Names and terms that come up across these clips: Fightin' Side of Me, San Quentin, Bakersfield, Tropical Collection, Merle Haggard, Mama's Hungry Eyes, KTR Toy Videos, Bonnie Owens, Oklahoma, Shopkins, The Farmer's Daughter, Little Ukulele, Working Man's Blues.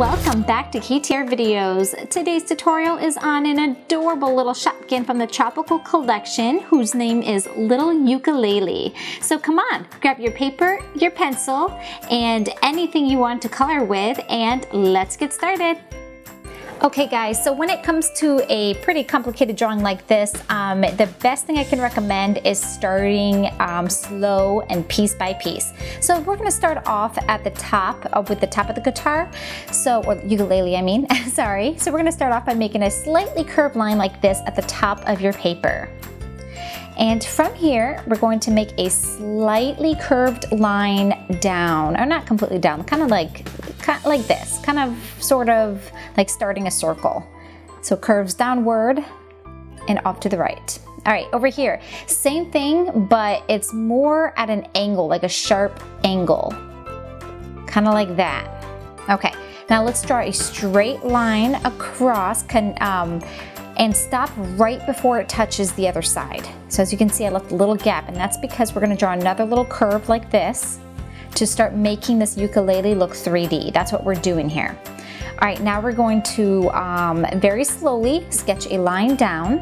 Welcome back to KTR Videos. Today's tutorial is on an adorable little Shopkin from the Tropical Collection whose name is Little Ukulele. So come on, grab your paper, your pencil, and anything you want to color with, and let's get started. Okay guys, so when it comes to a pretty complicated drawing like this, the best thing I can recommend is starting slow and piece by piece. So we're gonna start off at the top, with the top of the guitar, or ukulele I mean, sorry. So we're gonna start off by making a slightly curved line like this at the top of your paper. And from here, we're going to make a slightly curved line down, or not completely down, kind of like this, sort of like starting a circle. So curves downward and off to the right. All right, over here, same thing, but it's more at an angle, like a sharp angle, kind of like that. Okay, now let's draw a straight line across and stop right before it touches the other side. So as you can see, I left a little gap, and that's because we're gonna draw another little curve like this to start making this ukulele look 3D. That's what we're doing here. All right, now we're going to very slowly sketch a line down.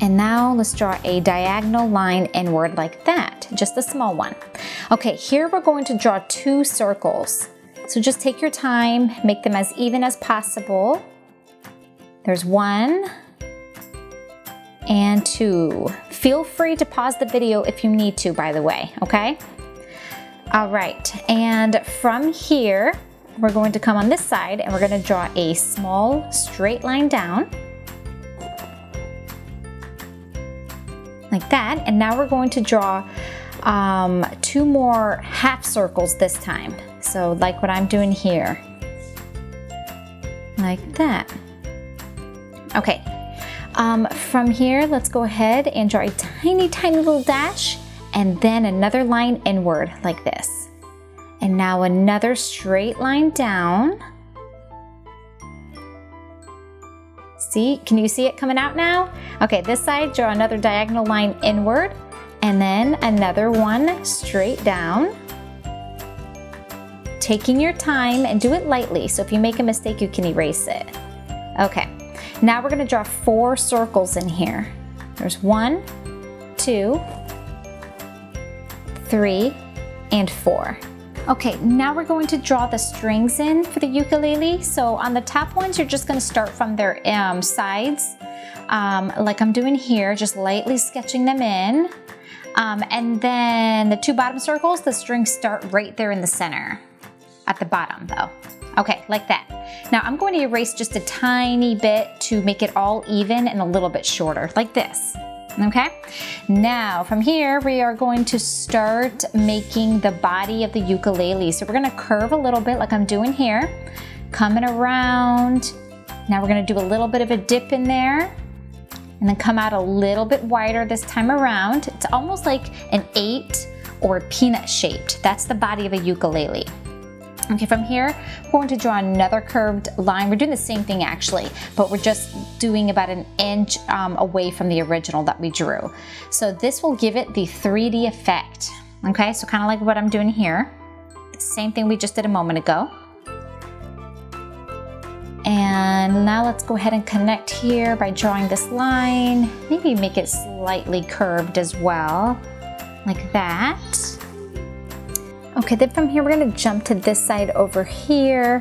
And now let's draw a diagonal line inward like that, just a small one. Okay, here we're going to draw two circles. So just take your time, make them as even as possible. There's one and two. Feel free to pause the video if you need to, by the way, okay? All right, and from here, we're going to come on this side and we're gonna draw a small straight line down. Like that, and now we're going to draw two more half circles this time. So like what I'm doing here. Like that. Okay, from here, let's go ahead and draw a tiny, tiny little dash and then another line inward like this. And now another straight line down. See, can you see it coming out now? Okay, this side, draw another diagonal line inward and then another one straight down. Taking your time and do it lightly. So if you make a mistake, you can erase it. Okay. Now we're gonna draw four circles in here. There's one, two, three, and four. Okay, now we're going to draw the strings in for the ukulele. So on the top ones, you're just gonna start from their sides, like I'm doing here, just lightly sketching them in. And then the two bottom circles, the strings start right there in the center, at the bottom though. Okay, like that. Now I'm going to erase just a tiny bit to make it all even and a little bit shorter, like this, okay? Now from here, we are going to start making the body of the ukulele. So we're gonna curve a little bit like I'm doing here, coming around. Now we're gonna do a little bit of a dip in there and then come out a little bit wider this time around. It's almost like an 8 or a peanut shaped. That's the body of a ukulele. Okay, from here, we're going to draw another curved line. We're doing the same thing actually, but we're just doing about an inch away from the original that we drew. So this will give it the 3D effect. Okay, so kind of like what I'm doing here. Same thing we just did a moment ago. And now let's go ahead and connect here by drawing this line. Maybe make it slightly curved as well, like that. Okay, then from here, we're gonna jump to this side over here,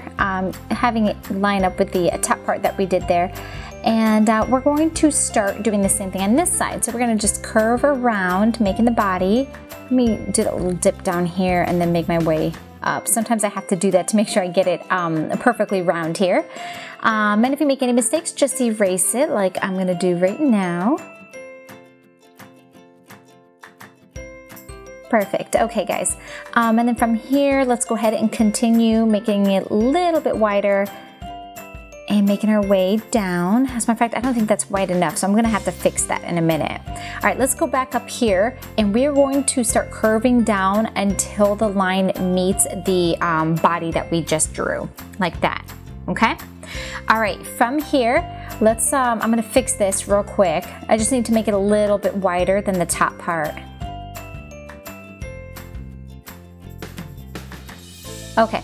having it line up with the top part that we did there. And we're going to start doing the same thing on this side. So we're gonna just curve around, making the body. Let me do a little dip down here and then make my way up. Sometimes I have to do that to make sure I get it perfectly round here. And if you make any mistakes, just erase it like I'm gonna do right now. Perfect, okay guys. And then from here, let's go ahead and continue making it a little bit wider and making our way down. As a matter of fact, I don't think that's wide enough, so I'm gonna have to fix that in a minute. All right, let's go back up here and we're going to start curving down until the line meets the body that we just drew, like that, okay? All right, from here, let's, I'm gonna fix this real quick. I just need to make it a little bit wider than the top part. Okay,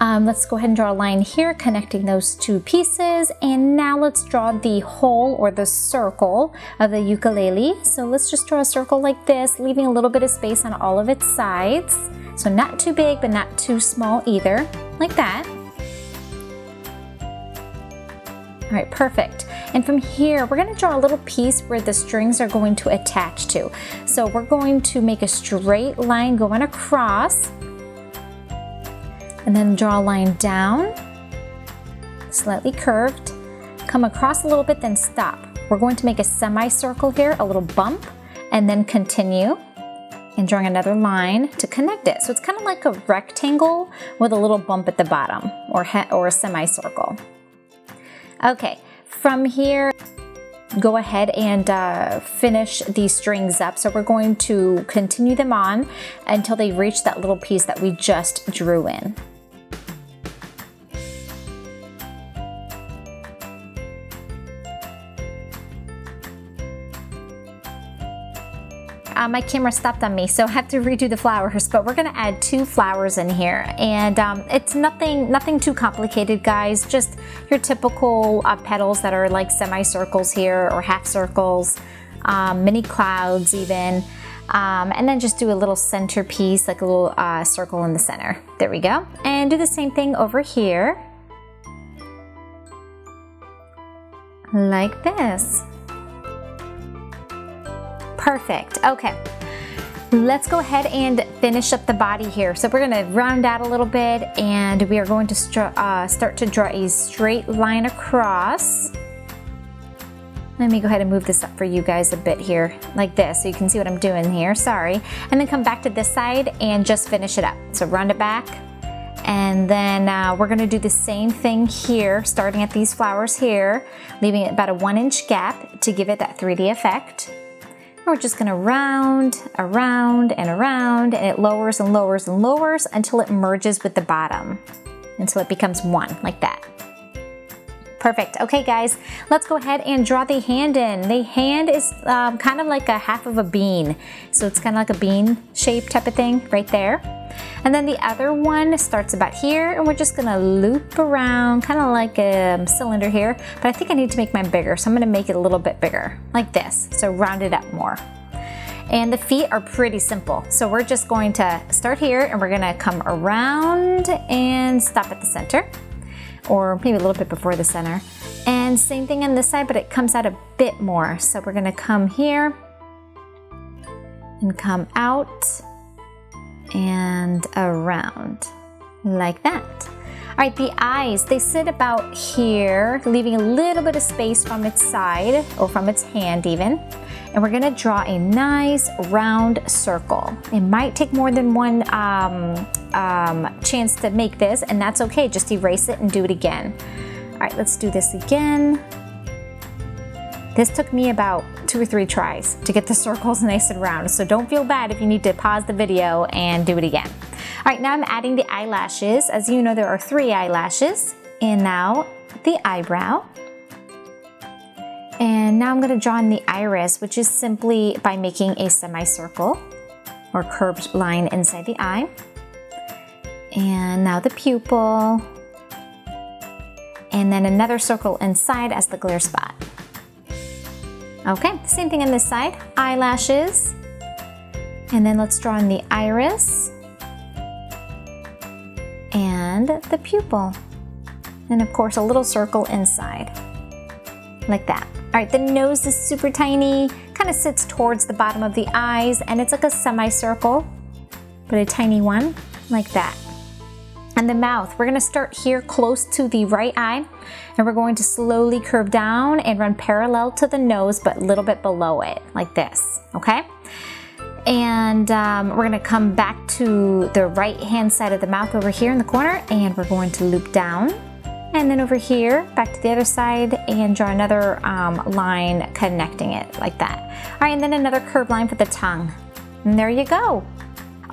Let's go ahead and draw a line here connecting those two pieces, and now let's draw the hole or the circle of the ukulele. So let's just draw a circle like this, leaving a little bit of space on all of its sides. So not too big but not too small either, like that. All right, perfect. And from here, we're gonna draw a little piece where the strings are going to attach to. So we're going to make a straight line going across, and then draw a line down, slightly curved, come across a little bit, then stop. We're going to make a semicircle here, a little bump, and then continue, and drawing another line to connect it. So it's kind of like a rectangle with a little bump at the bottom, or a semicircle. Okay, from here, go ahead and finish these strings up. So we're going to continue them on until they reach that little piece that we just drew in. My camera stopped on me, so I have to redo the flowers, but we're gonna add two flowers in here, and it's nothing too complicated, guys. Just your typical petals that are like semicircles here, or half circles, mini clouds even, and then just do a little centerpiece, like a little circle in the center. There we go. And do the same thing over here, like this. Perfect. Okay, let's go ahead and finish up the body here. So we're gonna round out a little bit, and we are going to start to draw a straight line across. Let me go ahead and move this up for you guys a bit here, like this, so you can see what I'm doing here, sorry. And then come back to this side and just finish it up. So round it back, and then we're gonna do the same thing here, starting at these flowers here, leaving it about a 1-inch gap to give it that 3D effect. We're just gonna round, around, and around, and it lowers and lowers and lowers until it merges with the bottom, until it becomes one, like that. Perfect. Okay, guys, let's go ahead and draw the hand in. The hand is kind of like a half of a bean, so it's kind of like a bean shape type of thing right there. And then the other one starts about here, and we're just gonna loop around, kind of like a cylinder here, but I think I need to make mine bigger, so I'm gonna make it a little bit bigger, like this, so round it up more. And the feet are pretty simple, so we're just going to start here, and we're gonna come around and stop at the center, or maybe a little bit before the center. And same thing on this side, but it comes out a bit more, so we're gonna come here, and come out, and around, like that. All right, the eyes, they sit about here, leaving a little bit of space from its side, or from its hand even. And we're gonna draw a nice round circle. It might take more than one chance to make this, and that's okay, just erase it and do it again. All right, let's do this again. This took me about 2 or 3 tries to get the circles nice and round, so don't feel bad if you need to pause the video and do it again. All right, now I'm adding the eyelashes. As you know, there are 3 eyelashes, and now the eyebrow. And now I'm gonna draw in the iris, which is simply by making a semicircle or curved line inside the eye. And now the pupil, and then another circle inside as the glare spot. Okay, same thing on this side, eyelashes, and then let's draw in the iris and the pupil, and of course a little circle inside, like that. All right, the nose is super tiny, kind of sits towards the bottom of the eyes, and it's like a semicircle, but a tiny one, like that. And the mouth, we're gonna start here close to the right eye, and we're going to slowly curve down and run parallel to the nose, but a little bit below it, like this, okay? And we're gonna come back to the right-hand side of the mouth over here in the corner, and we're going to loop down. And then over here, back to the other side, and draw another line connecting it, like that. All right, and then another curved line for the tongue. And there you go.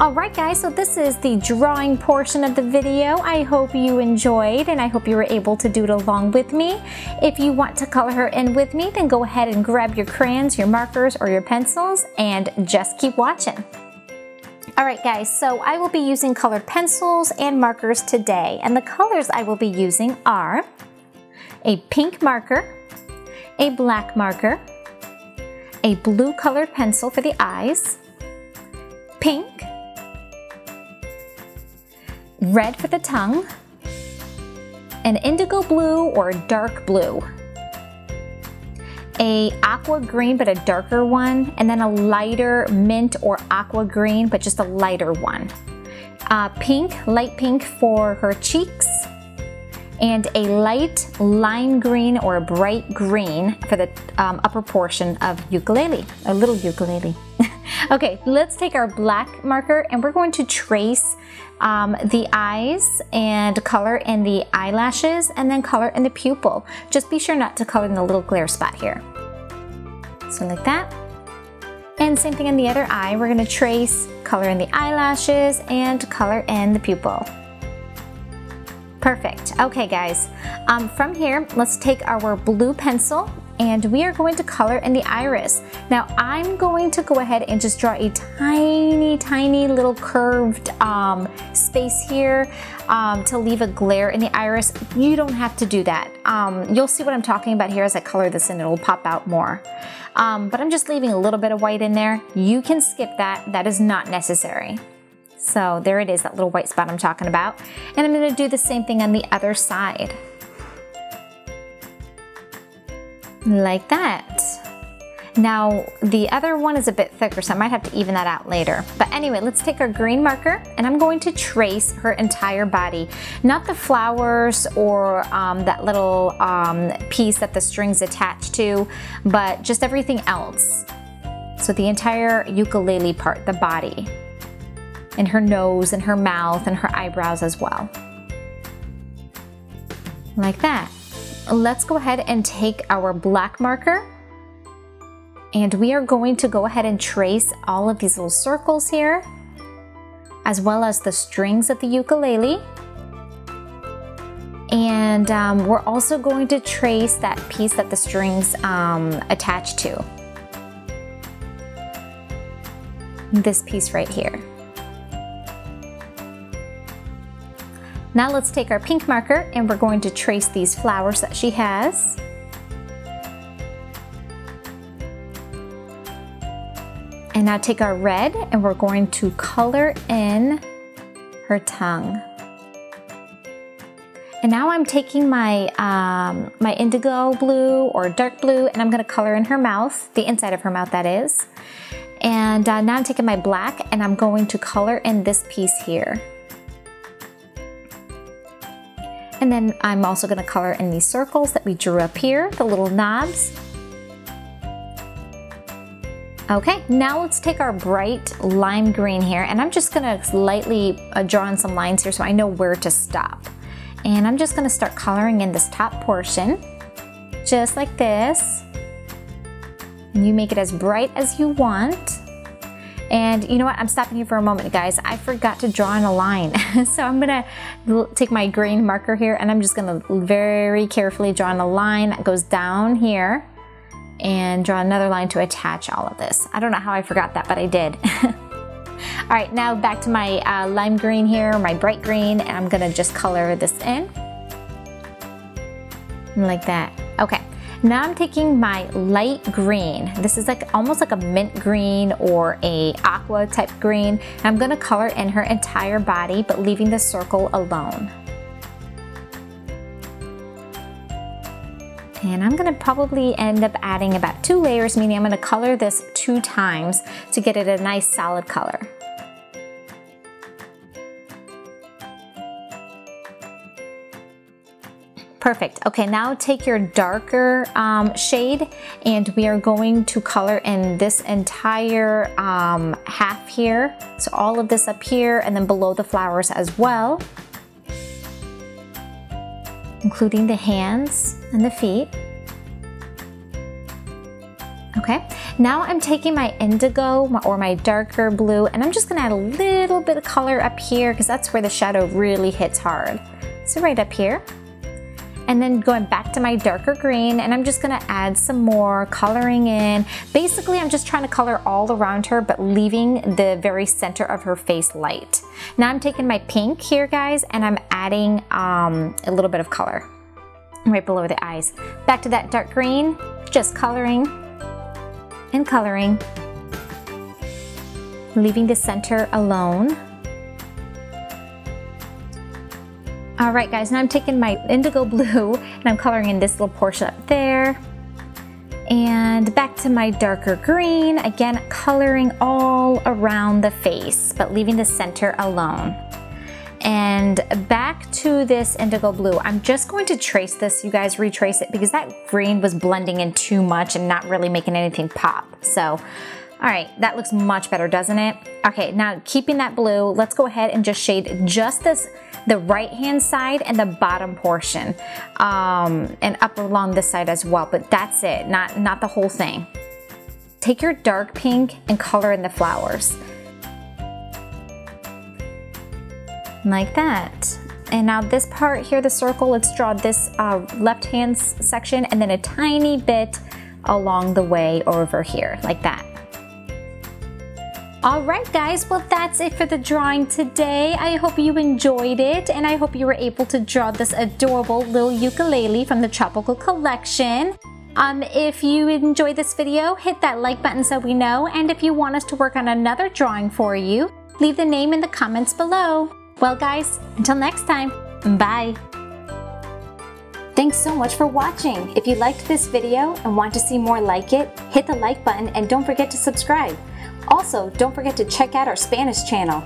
Alright guys, so this is the drawing portion of the video. I hope you enjoyed, and I hope you were able to do it along with me. If you want to color her in with me, then go ahead and grab your crayons, your markers, or your pencils, and just keep watching. Alright guys, so I will be using colored pencils and markers today, and the colors I will be using are a pink marker, a black marker, a blue colored pencil for the eyes, pink, red for the tongue, an indigo blue or dark blue, a aqua green but a darker one, and then a lighter mint or aqua green but just a lighter one, pink, light pink for her cheeks, and a light lime green or a bright green for the upper portion of ukulele, a little ukulele. Okay, let's take our black marker and we're going to trace the eyes and color in the eyelashes and then color in the pupil. Just be sure not to color in the little glare spot here. So like that. And same thing in the other eye. We're gonna trace color in the eyelashes and color in the pupil. Perfect. Okay guys, from here, let's take our blue pencil and we are going to color in the iris. Now I'm going to go ahead and just draw a tiny little curved space here to leave a glare in the iris. You don't have to do that. You'll see what I'm talking about here as I color this in, it'll pop out more. But I'm just leaving a little bit of white in there. You can skip that, that is not necessary. So there it is, that little white spot I'm talking about. And I'm gonna do the same thing on the other side. Like that. Now the other one is a bit thicker, so I might have to even that out later. But anyway, let's take our green marker and I'm going to trace her entire body. Not the flowers or that little piece that the string's attached to, but just everything else. So the entire ukulele part, the body. And her nose and her mouth and her eyebrows as well. Like that. Let's go ahead and take our black marker and we are going to go ahead and trace all of these little circles here as well as the strings of the ukulele, and we're also going to trace that piece that the strings attached to, this piece right here. Now let's take our pink marker and we're going to trace these flowers that she has. And now take our red and we're going to color in her tongue. And now I'm taking my, my indigo blue or dark blue and I'm gonna color in her mouth, the inside of her mouth that is. And now I'm taking my black and I'm going to color in this piece here. And then I'm also gonna color in these circles that we drew up here, the little knobs. Okay, now let's take our bright lime green here and I'm just gonna lightly draw in some lines here so I know where to stop. And I'm just gonna start coloring in this top portion, just like this. And you make it as bright as you want. And you know what, I'm stopping here for a moment, guys. I forgot to draw in a line. So I'm gonna take my green marker here and I'm just gonna very carefully draw in a line that goes down here and draw another line to attach all of this. I don't know how I forgot that, but I did. All right, now back to my lime green here, my bright green, and I'm gonna just color this in. Like that, okay. Now I'm taking my light green. This is like almost like a mint green or a aqua type green. I'm gonna color in her entire body, but leaving the circle alone. And I'm gonna probably end up adding about 2 layers, meaning I'm gonna color this 2 times to get it a nice solid color. Perfect. Okay, now take your darker shade and we are going to color in this entire half here. So all of this up here and then below the flowers as well, including the hands and the feet. Okay, now I'm taking my indigo or my darker blue and I'm just gonna add a little bit of color up here because that's where the shadow really hits hard. So right up here. and then going back to my darker green, and I'm just gonna add some more coloring in. Basically, I'm just trying to color all around her, but leaving the very center of her face light. Now I'm taking my pink here, guys, and I'm adding a little bit of color right below the eyes. Back to that dark green, just coloring and coloring, leaving the center alone. All right, guys, now I'm taking my indigo blue and I'm coloring in this little portion up there. And back to my darker green, again, coloring all around the face, but leaving the center alone. And back to this indigo blue, I'm just going to trace this, you guys, retrace it, because that green was blending in too much and not really making anything pop. So, all right, that looks much better, doesn't it? Okay, now keeping that blue, let's go ahead and just shade just this, the right-hand side and the bottom portion, and up along this side as well, but that's it, not the whole thing. Take your dark pink and color in the flowers. Like that. And now this part here, the circle, let's draw this left-hand section and then a tiny bit along the way over here, like that. All right, guys, well, that's it for the drawing today. I hope you enjoyed it, and I hope you were able to draw this adorable little ukulele from the Tropical Collection. If you enjoyed this video, hit that like button so we know, and if you want us to work on another drawing for you, leave the name in the comments below. Well, guys, until next time, bye. Thanks so much for watching. If you liked this video and want to see more like it, hit the like button and don't forget to subscribe. Also, don't forget to check out our Spanish channel.